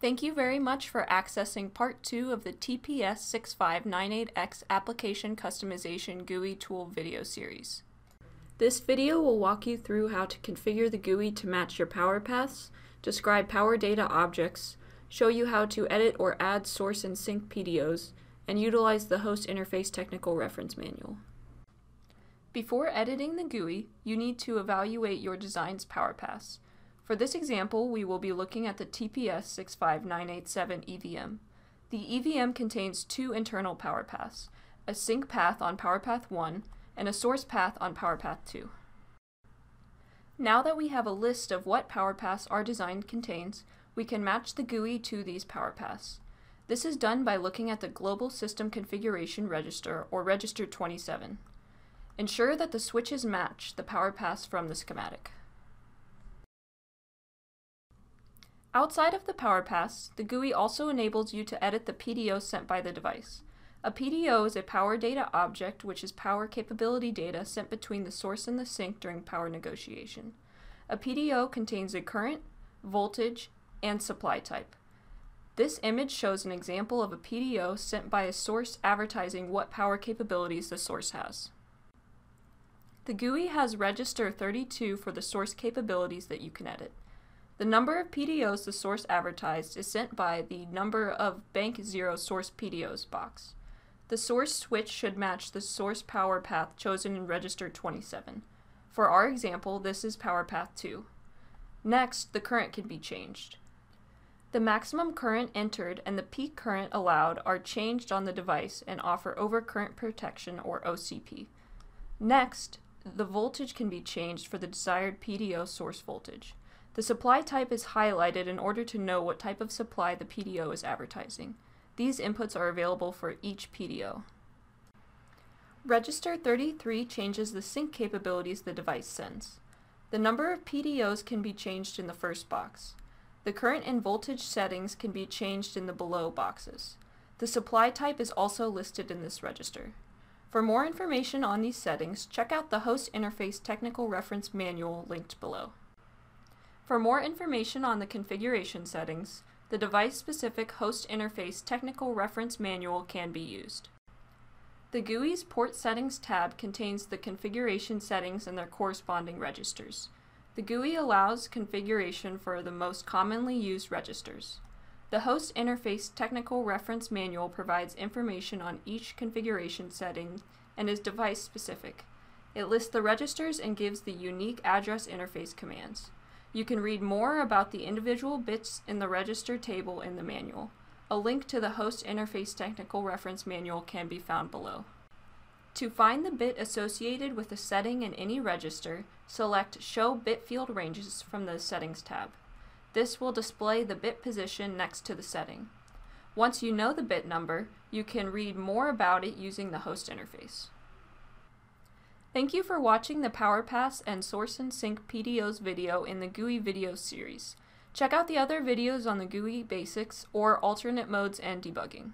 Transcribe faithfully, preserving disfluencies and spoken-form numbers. Thank you very much for accessing part two of the T P S six five nine eight X Application Customization G U I Tool video series. This video will walk you through how to configure the G U I to match your PowerPass, describe Power Data objects, show you how to edit or add source and sync P D Os, and utilize the Host Interface Technical Reference Manual. Before editing the G U I, you need to evaluate your design's PowerPass. For this example, we will be looking at the T P S six five nine eight seven E V M. The E V M contains two internal PowerPass, a sync path on PowerPath one and a source path on PowerPath two. Now that we have a list of what PowerPass our design contains, we can match the G U I to these PowerPass. This is done by looking at the Global System Configuration Register, or Register twenty-seven. Ensure that the switches match the PowerPass from the schematic. Outside of the PowerPass, the G U I also enables you to edit the P D O sent by the device. A P D O is a Power Data object, which is power capability data sent between the source and the sync during power negotiation. A P D O contains a current, voltage, and supply type. This image shows an example of a P D O sent by a source advertising what power capabilities the source has. The G U I has register thirty-two for the source capabilities that you can edit. The number of P D Os the source advertised is sent by the number of bank zero source P D Os box. The source switch should match the source power path chosen in register twenty-seven. For our example, this is power path two. Next, the current can be changed. The maximum current entered and the peak current allowed are changed on the device and offer overcurrent protection, or O C P. Next, the voltage can be changed for the desired P D O source voltage. The supply type is highlighted in order to know what type of supply the P D O is advertising. These inputs are available for each P D O. Register thirty-three changes the sync capabilities the device sends. The number of P D Os can be changed in the first box. The current and voltage settings can be changed in the below boxes. The supply type is also listed in this register. For more information on these settings, check out the Host Interface Technical Reference Manual linked below. For more information on the configuration settings, the device-specific Host Interface Technical Reference Manual can be used. The G U I's Port Settings tab contains the configuration settings and their corresponding registers. The G U I allows configuration for the most commonly used registers. The Host Interface Technical Reference Manual provides information on each configuration setting and is device-specific. It lists the registers and gives the unique address interface commands. You can read more about the individual bits in the register table in the manual. A link to the Host Interface Technical Reference Manual can be found below. To find the bit associated with a setting in any register, select Show Bit Field Ranges from the Settings tab. This will display the bit position next to the setting. Once you know the bit number, you can read more about it using the Host Interface. Thank you for watching the PowerPass and Source and Sync P D Os video in the G U I video series. Check out the other videos on the G U I basics or alternate modes and debugging.